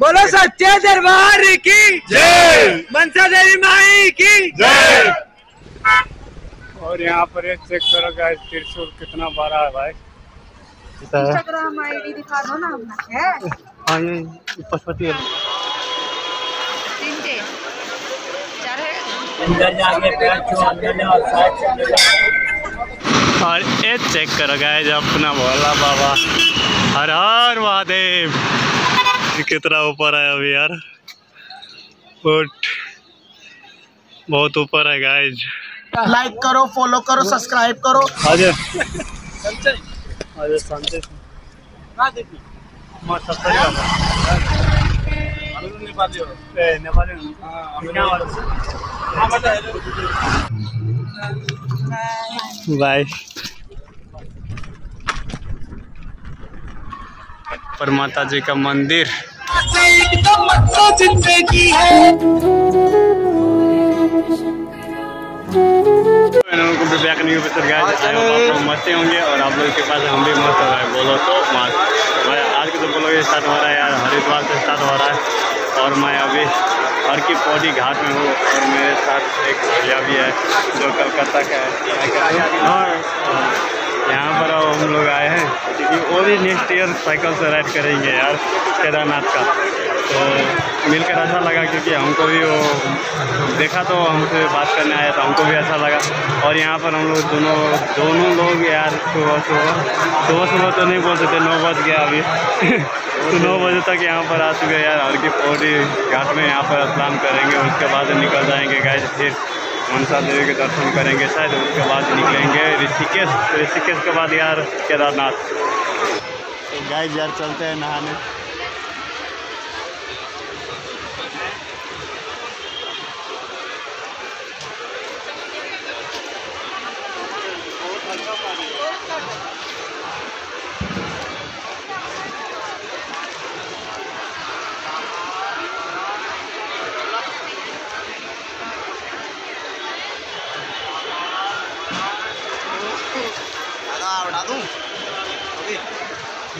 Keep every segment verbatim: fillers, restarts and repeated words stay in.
बोलो सच्चे दरबार की जय, मनसा देवी माई की जय। और यहाँ पर एक चेक करो गाइस, त्रिशूल कितना बड़ा है भाई। इंस्टाग्राम आईडी दिखा दो ना अपना है। हाँ ये पशुपति है। और ये चेक करो गाइस अपना भोला बाबा, हर हर महादेव। कितना ऊपर है अभी यार, बहुत ऊपर है गाइज। लाइक करो, फॉलो करो, सब्सक्राइब करो। आजे आजे संजय नेपाली हो, नेपाली हो भाई। पर माता जी का मंदिर जिंदगी है। को बैक नहीं मरते होंगे और आप लोगों के पास हम भी मस्त हो रहा है। बोलो तो मस्त, आज के तो बोलोगे स्टार्ट हो रहा है यार, हरिद्वार से स्टार्ट हो रहा है। और मैं अभी हर की पौड़ी घाट में हूँ और मेरे साथ एक भैया भी है जो कलकत्ता का है। यहाँ पर हम लोग आए हैं क्योंकि वो भी नेक्स्ट ईयर साइकिल से राइड करेंगे यार केदारनाथ का। तो मिलकर अच्छा लगा क्योंकि हमको भी वो देखा तो हमसे बात करने आया तो हमको भी अच्छा लगा। और यहाँ पर हम लोग दोनों दोनों लोग यार सुबह सुबह सुबह सुबह तो नहीं बोल सकते, नौ बज गया अभी तो नौ बजे तक यहाँ पर आ चुके यार। हर की पौड़ी घाट में यहाँ पर स्नान करेंगे, उसके बाद निकल जाएँगे गाइस, फिर मनसा देवी के दर्शन करेंगे शायद, उसके बाद निकलेंगे ऋषिकेश, ऋषिकेश के बाद यार केदारनाथ। तो गाइस यार चलते हैं नहाने।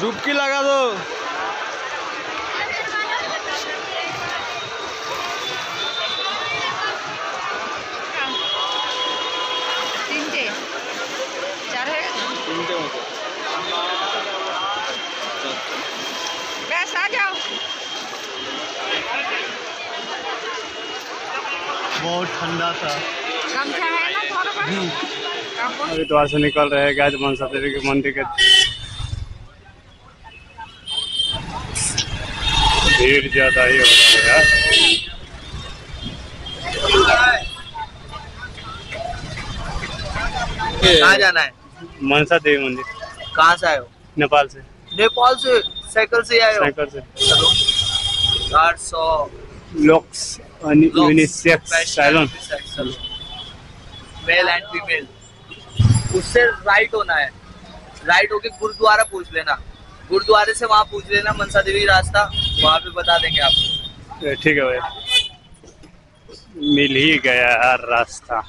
डुबकी लगा दो। बस आ जाओ। बहुत ठंडा था। गमछा है ना थोड़ा बहुत। हरिद्वार से निकल रहे हैं गाइस मनसा देवी के मंदिर के। भीड़ ज्यादा ही हो रहा है। कहाँ जाना है? मनसा देवी मंदिर। कहाँ से आए हो? नेपाल से। नेपाल से साइकिल से आए हो? साइकिल से। चार सौ locks unisex salon, male and female. उससे राइट होना है, राइट होके गुरुद्वारा पूछ लेना, गुरुद्वारे से वहाँ पूछ लेना मनसा देवी रास्ता, वहाँ पे बता देंगे आपको। ठीक है भाई, मिल ही गया यार रास्ता।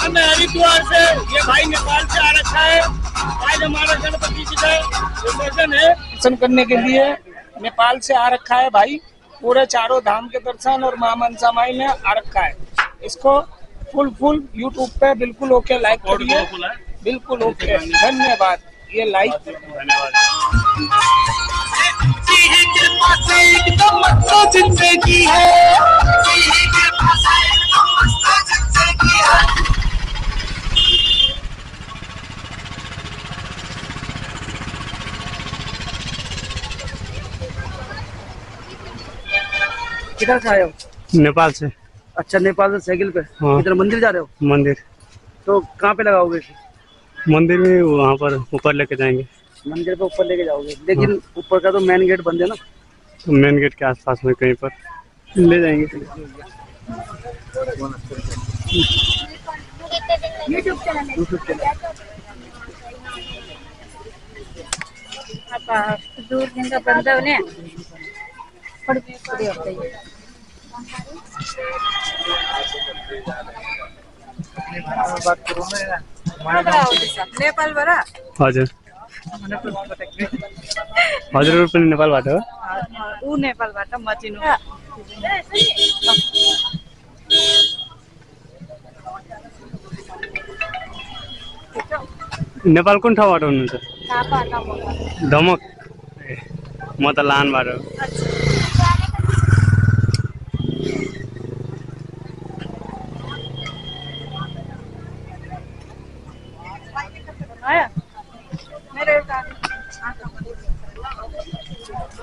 हम हरिद्वार से, ये भाई नेपाल से आ रखा है। आज हमारा गणपति जी का विसर्जन है, दर्शन करने के लिए नेपाल से आ रखा है भाई। पूरे चारों धाम के दर्शन और मां मनसा माई में आ रखा है। इसको फुल फुल यूट्यूब पे बिल्कुल ओके लाइक करिए, बिल्कुल ओके। धन्यवाद। ये लाइक धन्यवाद। किधर से आए हो? नेपाल से। अच्छा, नेपाल से साइकिल पे। हाँ। इधर मंदिर जा रहे हो? मंदिर। तो कहाँ पे लगाओगे इसे? मंदिर में वहाँ पर ऊपर लेके जाएंगे। मंदिर पे ऊपर लेके जाओगे? लेकिन हाँ। ऊपर का तो मेन गेट बंद है ना? तो मेन गेट के आसपास में कहीं पर ले जाएंगे। YouTube channel. दूर दिन का बंदा उन्हें पढ़ भी पढ़ी होता है। बात करूँ ना नेपाल वाला। हजुर हजुर पनि नेपाल बाट हो? उ नेपाल बाट म चिनु। नेपाल कुन ठाउँबाट हुनुहुन्छ? थापा दमक। दमक। म त लानबाट हो।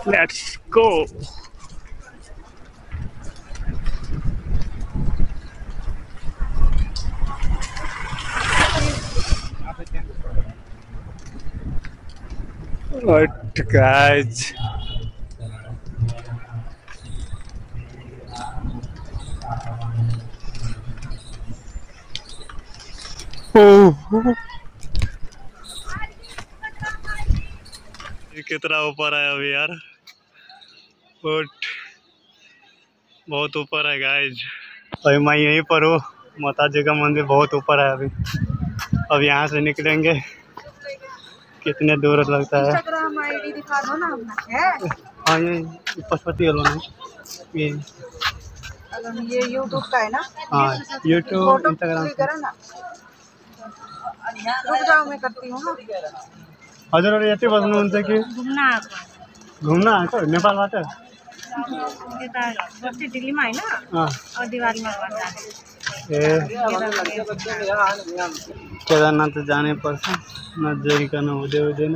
Let's go. What guys? Oh. कितना ऊपर आया अभी यार, बट बहुत ऊपर है गाइज। अभी मैं यहीं पर हूँ, माता जी का मंदिर बहुत ऊपर है अभी। अब यहाँ से निकलेंगे, कितने दूर लगता है। हाँ ये पशुपति ये ये यूट्यूब का है ना? हाँ यूट्यूब इंस्टाग्राम में करती हूँ। हजुर अरे यति बस्नुहुन्छ कि घुम्न आएको? घुम्न आएको नेपालबाट? यता बस्ती दिल्लीमा हैन दिवालीमा गर्दा। ए केदारनाथ जानै पर्छ, नजरिकन हुँदै हुँदैन।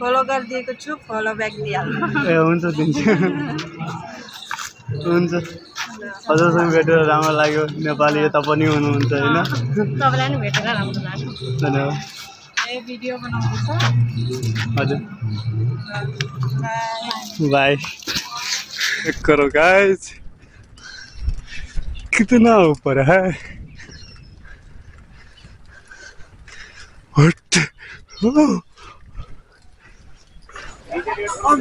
फलो गरिदिएको छु, फलो ब्याक दिइहाल्नु। ए हुन्छ दिन्छु। हुन्छ हजुरसँग भेटेर राम्रो लाग्यो। नेपाली यता पनि हुनुहुन्छ हैन? सबैलाई नै भेटेर राम्रो लाग्यो। धन्यवाद। ए भिडियो बनाउँछ। हजुर बाय बाय। चेक करो गाइस कितना ऊपर है। हट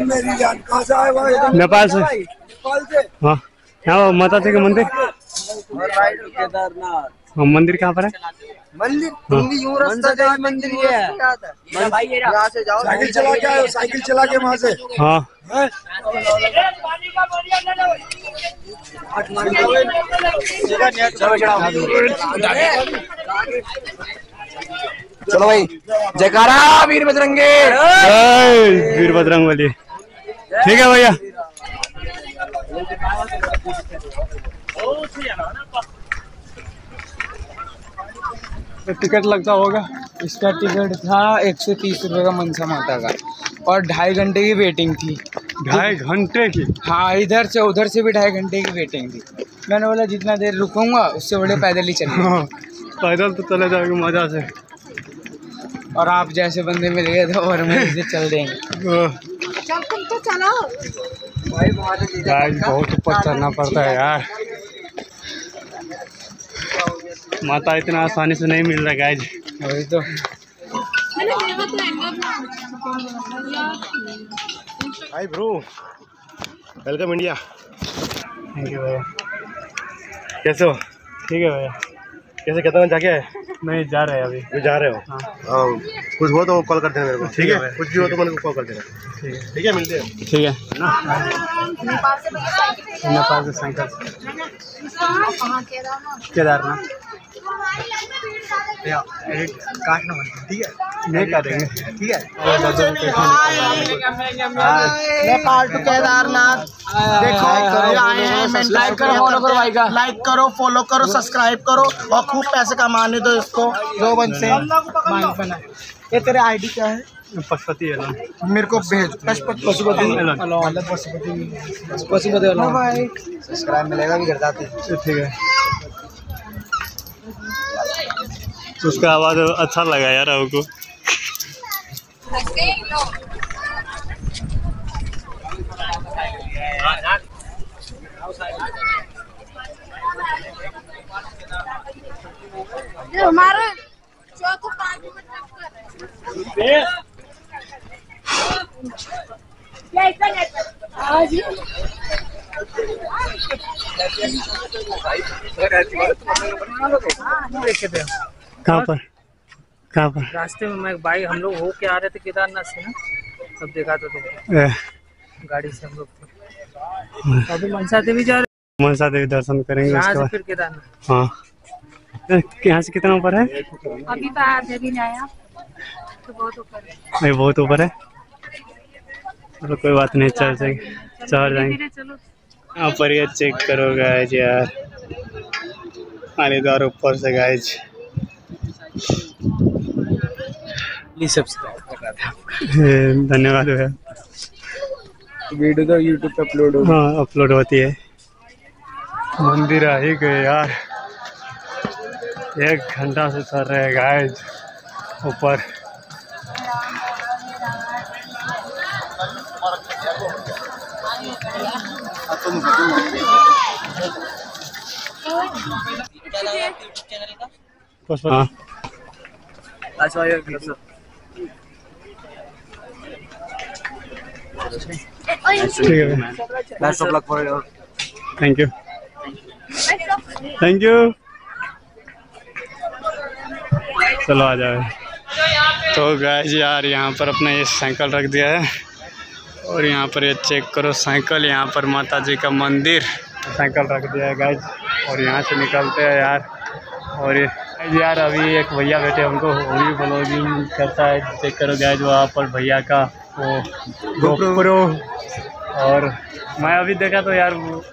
मेरी जान कहाँ से आए भाई? नेपाल से। नेपाल से? हाँ यहाँ माता जी का मंदिर केदारनाथ। मंदिर कहाँ पर है? मंदिर रास्ता जाए मंदिर ये है भाई। ये यहाँ से जाओ, साइकिल चला के आओ, साइकिल चला के वहाँ से। हाँ चलो भाई, जयकारा वीर बजरंगे, वीर बजरंग वाली। ठीक है भैया, टिकट लगता होगा। इसका टिकट था एक सौ तीस रुपये का मनसा माता का, और ढाई घंटे की वेटिंग थी। ढाई घंटे की? हाँ, इधर से उधर से भी ढाई घंटे की वेटिंग थी। मैंने बोला जितना देर रुकूंगा उससे बड़े पैदल ही चलूँगा। पैदल तो चले जाएंगे मज़ा से, और आप जैसे बंदे मिल गए थे और मजे से चल देंगे। बहुत ऊपर चढ़ना पड़ता है यार, माता इतना आसानी से नहीं मिल रहा गाइज। वही तो भाई। Bro welcome India. Thank you भैया। कैसे हो? ठीक है भैया। कैसे कहता जाके आए? नहीं जा रहे अभी। वो जा रहे हो? हाँ। आ, कुछ हो तो कॉल कर देना मेरे को। ठीक है, कुछ भी हो तो मेरे को कॉल कर देना। ठीक है ठीक है, मिलते हैं। ठीक है नेपाल से साइकिल केदारनाथ काटना बनता। ठीक है नहीं काटेंगे। ठीक है नेपाल टू केदारनाथ। देखो आए हैं, लाइक करो, फॉलो करो भाई का, लाइक करो, फॉलो करो, सब्सक्राइब करो, और खूब पैसे कमाने दो इसको। दो बन से ये तेरे आईडी क्या है? पशुपति एलन। मेरे को भेज पशुपति पशुपति एलन। सब्सक्राइब मिलेगा भी कर जाते। ठीक है, उसका आवाज अच्छा लगा यार आपको। हमारा आज कहाँ पर कहाँ पर रास्ते में मैं भाई हम लोग हो के आ रहे थे केदारनाथ से ना, तब देखा तो गाड़ी से हम लोग थे। अभी मनसा देवी जा रहे, मनसा देवी दर्शन करेंगे उसके बाद फिर केदारनाथ। हाँ, यहाँ से कितना ऊपर है? अभी तो आधे भी नहीं आया, तो बहुत ऊपर है, बहुत ऊपर है। चलो कोई बात नहीं, चढ़ जाएंगे चढ़ जाएंगे। यहाँ पर ये चेक करो गाइज यार, हरिद्वार ऊपर से गाइज। सब्सक्राइब कर रहा था, धन्यवाद भैया। वीडियो तो यूट्यूब पे अपलोड हो, हाँ अपलोड होती है। मंदिर आ ही गए यार, एक घंटा से चढ़ रहे हैं गाइज ऊपर। हाँ थैंक यू थैंक यू। चलो आ जाओ। तो गाइस यार यहाँ पर अपने ये साइकिल रख दिया है, और यहाँ पर ये चेक करो साइकिल। यहाँ पर माता जी का मंदिर, साइकिल रख दिया है गाइस, और यहाँ से निकलते हैं यार। और यार अभी एक भैया बैठे, उनको भी ब्लॉगिंग करता है, चेक करो गाइस वहाँ पर भैया का वो गोप्रो। और मैं अभी देखा तो यार वो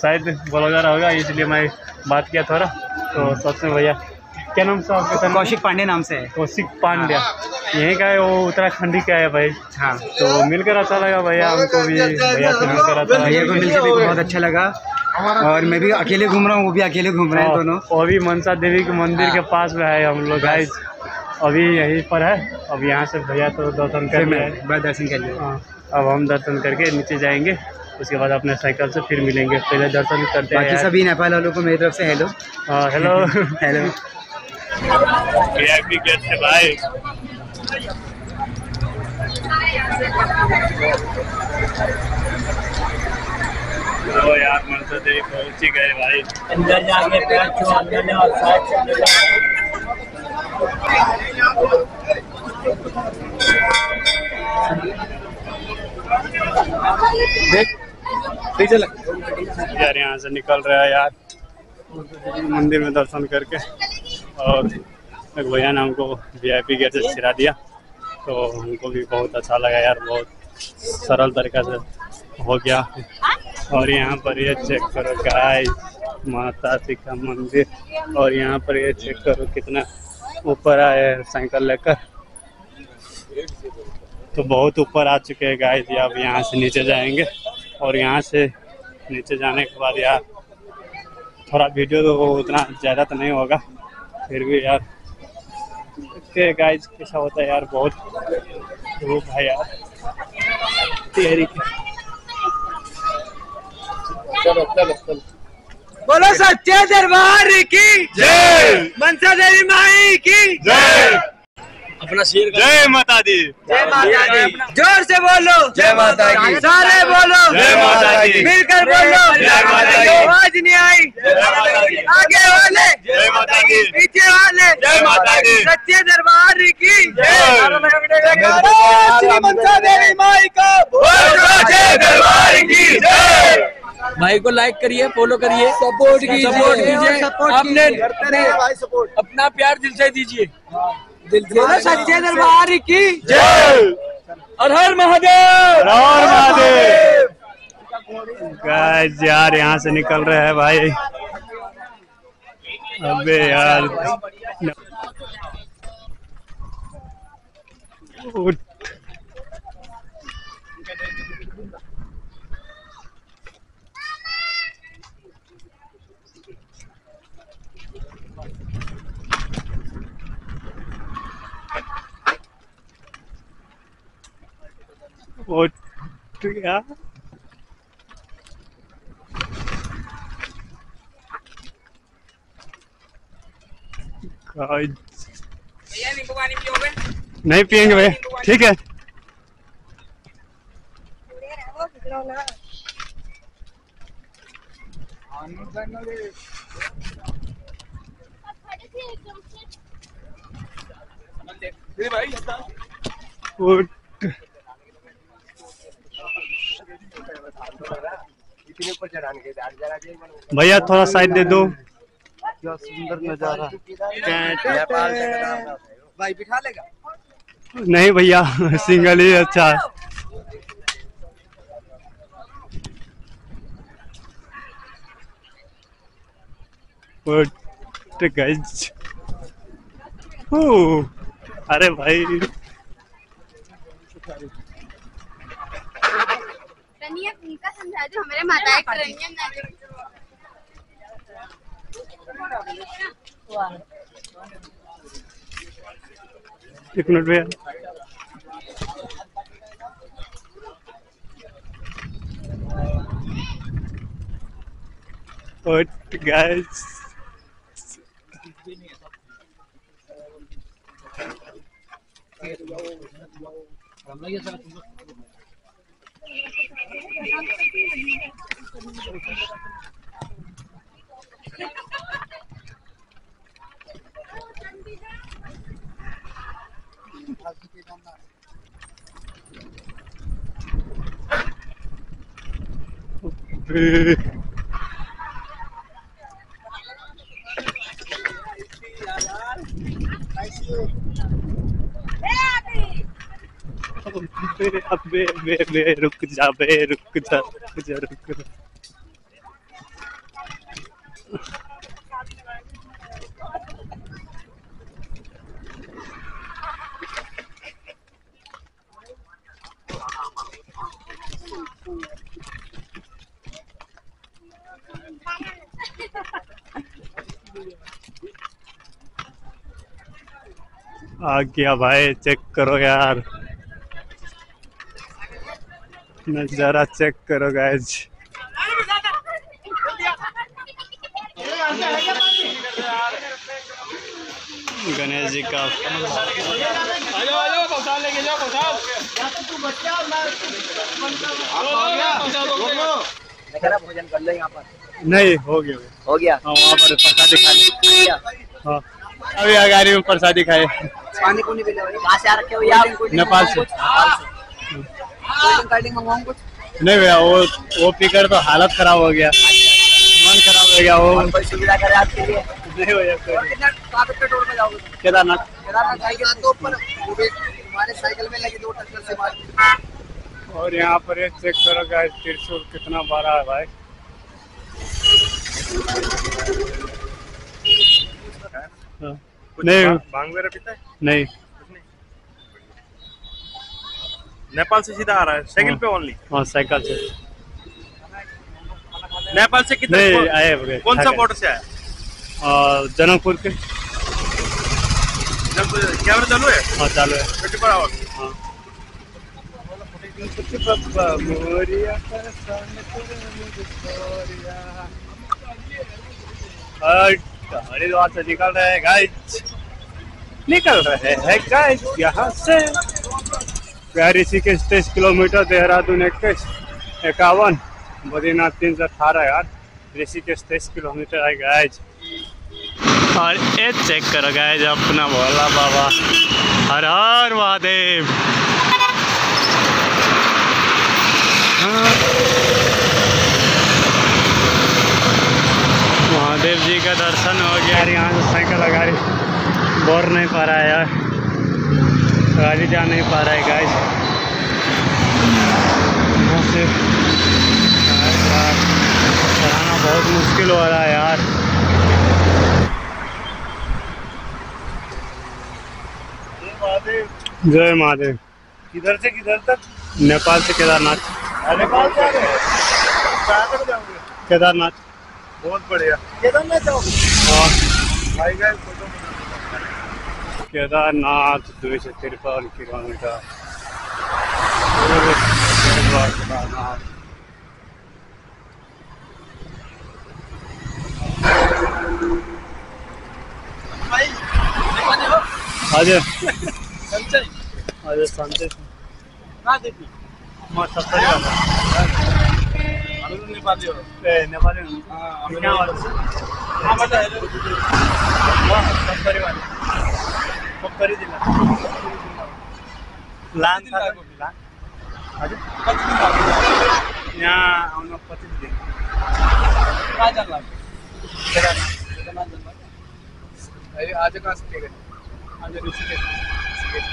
शायद ब्लॉगर होगा, इसलिए मैं बात किया थोड़ा। तो सबसे भैया क्या नाम से आपका? कौशिक पांडे नाम से है। कौशिक पांडे यहीं का है, वो उत्तराखंडी का है भाई। हाँ, तो मिलकर अच्छा लगा भैया, हमको भी भैया से मिलकर अच्छा, भैया को मिलकर भी बहुत अच्छा लगा। और मैं भी अकेले घूम रहा हूँ, वो भी अकेले घूम रहे हैं दोनों। और भी मनसा देवी के मंदिर के पास में है हम लोग गाइज, अभी यहीं पर है। अब यहाँ से भैया तो दर्शन कर लिया, दर्शन कर लिया। अब हम दर्शन करके नीचे जाएंगे, उसके बाद अपने साइकिल से फिर मिलेंगे। पहले दर्शन करते हैं। सभी नेपाल वालों को मेरी तरफ से हेलो। हाँ हेलो हेलो भाई। तो यार मनसा देवी पहुँच ही गए भाई, अंदर जाके पैर छुआ लेने और साइड चलने लगे। देख डीजल यार, यहाँ से निकल रहा है यार मंदिर में दर्शन करके। और एक भैया ने हमको वी आई पी गेट से छिड़ा दिया, तो हमको भी बहुत अच्छा लगा यार, बहुत सरल तरीका से हो गया। और यहाँ पर ये चेक करो गाइस, माता जी का मंदिर। और यहाँ पर ये चेक करो कितना ऊपर आए हैं साइकिल लेकर, तो बहुत ऊपर आ चुके हैं गाइस। अब यहाँ से नीचे जाएंगे, और यहाँ से नीचे जाने के बाद यार थोड़ा वीडियो तो उतना ज़्यादा तो नहीं होगा, फिर भी यार देखते गाइस कैसा होता है यार। बहुत धूप है यार, तेरी चलो चलो चलो बोलो सच्चे दरबार की जय, मनसा देवी माई की जय, अपना शेर जय माता दी, जय माता दी, जोर से बोलो जय माता दी, सारे बोलो जय माता दी, मिलकर बोलो जय माता दी। आवाज नहीं आई, आगे वाले जय माता दी, पीछे वाले जय माता दी, सच्चे दरबार की जय, मनसा देवी माई का सच्चे दरबार की जय। भाई को लाइक करिए, फॉलो करिए, सपोर्ट कीजिए, आपने अपना प्यार दिल से दीजिए। सच्चे दरबार की जय, हर हर महादेव, हर महादेव। गाइस यार यहाँ से निकल रहे हैं भाई। अबे यार और क्या नहीं पिएंगे भैया, ठीक है। लो ना। भैया थोड़ा साइड दे दो। क्या सुंदर नजारा। नेपाल से कदम भाई बिठा लेगा? नहीं भैया सिंगल ही अच्छा है। अरे भाई समझा दो हमारे माता एक मिनट भैया। अबे अबे अबे रुक जा बे रुक जा रुक जा रुक जा। आ गया भाई, चेक करो यार नजारा, चेक करो गाइज। गणेश जी का भोजन कर लो यहाँ पर। नहीं हो गया हो गया हाँ, वहाँ पर प्रसादी खा लिया। हाँ अभी गाड़ी में प्रसादी खाए। पानी को नहीं पीना भाई। कहाँ से आ रखे हो यार? नेपाल से। कुछ नहीं भैया वो वो पीकर तो हालत खराब हो गया, मन खराब हो गया वो। कोई सुविधा करे आपके लिए? नहीं भैया। कहाँ पे पेट्रोल में जाओगे? केदारनाथ। केदारनाथ जाएगा तो ऊपर हमारे साइकिल में लगी दो टक्कर से मार। और यहाँ पर ये चेक करो गाइस त्रिशूल कितना बड़ा है भाई। नहीं भांग वगैरह पीता है? नहीं। नेपाल से सीधा आ रहा है साइकिल पे ओनली? हाँ साइकिल से। नेपाल से कितने आए? कौन सा बॉर्डर से आया? जनकपुर के। जनकपुर कैमरा चालू है? हाँ चालू है। Twenty four hour. हाँ हरिद्वार से निकल रहे हैं गाइस, निकल रहे हैं गाइस यहाँ से। ऋषिकेश तेईस किलोमीटर, देहरादून इक्कीस इक्यावन, बद्रीनाथ तीन सौ अठारह। यार ऋषिकेश तेईस किलोमीटर है गाइज। और ये चेक करो गाइज अपना भोला बाबा। हर हर महादेव। महादेव जी का दर्शन हो गया। यार यहाँ से साइकिल लगा रही बोर नहीं पा रहा है यार, गाड़ी जा नहीं पा रहा है गाइस। यहाँ से चलाना बहुत मुश्किल हो रहा है यार। जय महादेव। किधर से किधर तक? नेपाल से केदारनाथ। नेपाल से कहाँ तक जाओगे? केदारनाथ। बहुत बढ़िया। केदारनाथ जाओगे? हाँ भाई गाइस केदारनाथ दो सौ तिरपन किलोमीटर। केदारनाथ आज आज संजय। म सत्तरी भन्दा हामी नेपाली हो ए नेपाली हो हामी कहाँबाट आबाट हेलो म सत्तरी भन्दा सत्तरी जिल्ला लान थाको जिल्ला हजुर कति दिन लाग्यो यहाँ आउन पच्चीस दिन कहाँ जान लाग्यो केदारनाथ केदारनाथ जान लाग्यो आज कहाँ स्टे गर्ने आज ऋषिकेश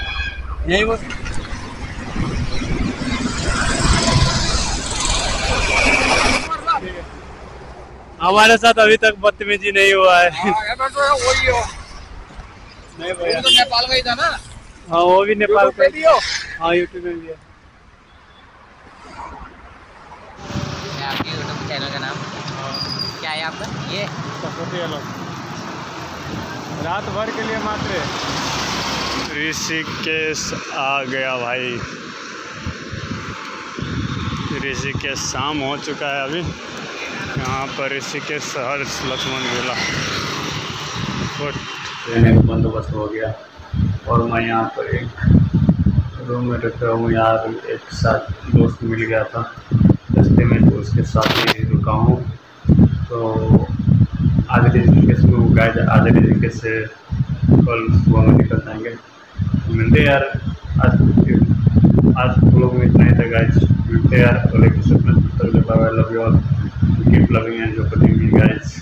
यही हो हमारे साथ अभी तक बदतमीजी नहीं हुआ है आ, तो वही हो नहीं भैया तो नेपाल का ही था ना हाँ वो भी नेपाल का ही हाँ YouTube में भी है आपकी YouTube चैनल का नाम क्या है आपका ये रात भर के लिए मात्र ऋषिकेश आ गया भाई ऋषिकेश शाम हो चुका है अभी यहाँ पर ऋषिकेश शहर लक्ष्मण मेला रहने का बंदोबस्त हो गया और मैं यहाँ पर एक रूम में रुका हूँ यहाँ एक साथ दोस्त मिल गया था रास्ते में तो उसके साथ ही रुका हूँ तो आधे ऋषिकेश में वो गाय आधे ऋषिकेश से कल सुबह में निकल जाएंगे मिलते यार आज आज लोग में इतना ही था गाइज मिलते यार तो लेकिन सब में लव यू और keep loving and supporting me guys